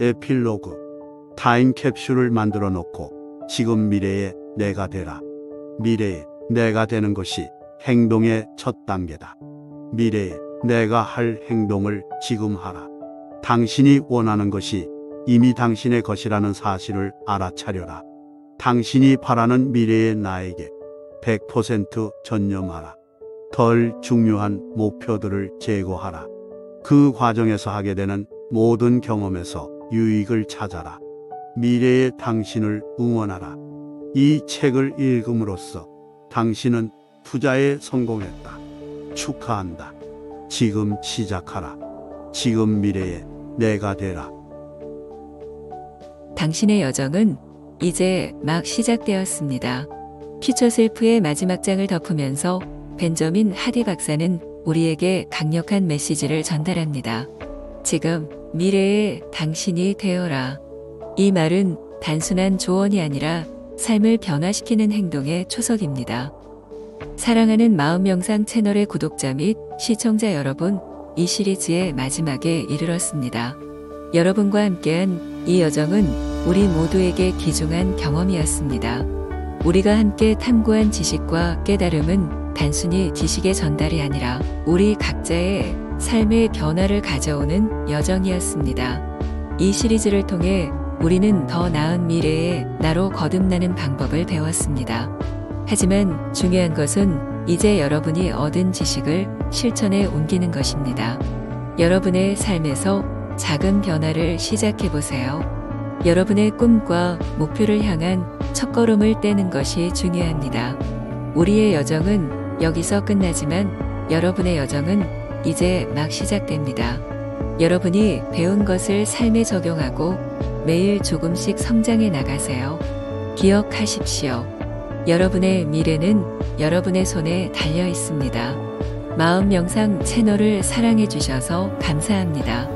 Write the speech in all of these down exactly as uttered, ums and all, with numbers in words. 에필로그. 타임캡슐을 만들어 놓고 지금 미래의 내가 되라. 미래의 내가 되는 것이 행동의 첫 단계다. 미래의 내가 할 행동을 지금 하라. 당신이 원하는 것이 이미 당신의 것이라는 사실을 알아차려라. 당신이 바라는 미래의 나에게 백 퍼센트 전념하라. 덜 중요한 목표들을 제거하라. 그 과정에서 하게 되는 모든 경험에서 유익을 찾아라. 미래의 당신을 응원하라. 이 책을 읽음으로써 당신은 투자에 성공했다. 축하한다. 지금 시작하라. 지금 미래의 내가 되라. 당신의 여정은 이제 막 시작되었습니다. 퓨처셀프의 마지막 장을 덮으면서 벤저민 하디 박사는 우리에게 강력한 메시지를 전달합니다. 지금 미래의 당신이 되어라. 이 말은 단순한 조언이 아니라 삶을 변화시키는 행동의 초석입니다. 사랑하는 마음명상 채널의 구독자 및 시청자 여러분, 이 시리즈의 마지막에 이르렀습니다. 여러분과 함께한 이 여정은 우리 모두에게 귀중한 경험이었습니다. 우리가 함께 탐구한 지식과 깨달음은 단순히 지식의 전달이 아니라 우리 각자의 삶의 변화를 가져오는 여정이었습니다. 이 시리즈를 통해 우리는 더 나은 미래의 나로 거듭나는 방법을 배웠습니다. 하지만 중요한 것은 이제 여러분이 얻은 지식을 실천에 옮기는 것입니다. 여러분의 삶에서 작은 변화를 시작해보세요. 여러분의 꿈과 목표를 향한 첫걸음을 떼는 것이 중요합니다. 우리의 여정은 여기서 끝나지만 여러분의 여정은 이제 막 시작됩니다. 여러분이 배운 것을 삶에 적용하고 매일 조금씩 성장해 나가세요. 기억하십시오. 여러분의 미래는 여러분의 손에 달려 있습니다. 마음명상 채널을 사랑해 주셔서 감사합니다.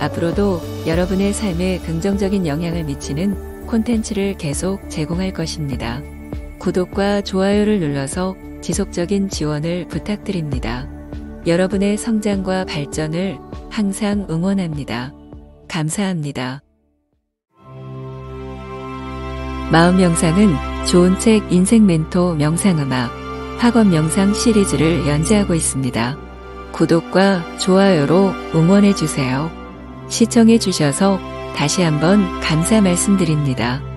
앞으로도 여러분의 삶에 긍정적인 영향을 미치는 콘텐츠를 계속 제공할 것입니다. 구독과 좋아요를 눌러서 지속적인 지원을 부탁드립니다. 여러분의 성장과 발전을 항상 응원합니다. 감사합니다. 마음명상은 좋은 책, 인생 멘토, 명상음악, 학원 명상 시리즈를 연재하고 있습니다. 구독과 좋아요로 응원해주세요. 시청해주셔서 다시 한번 감사 말씀드립니다.